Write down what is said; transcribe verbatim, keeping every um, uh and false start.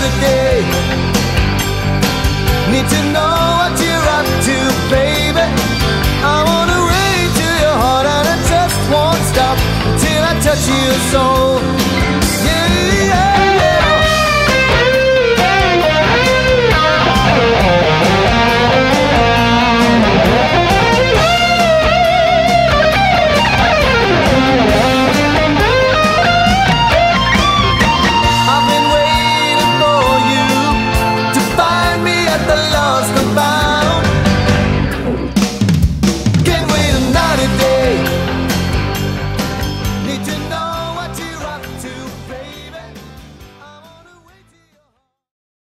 another day. Need to know what you're up to, baby. I wanna reach to your heart and I just won't stop until I touch your soul.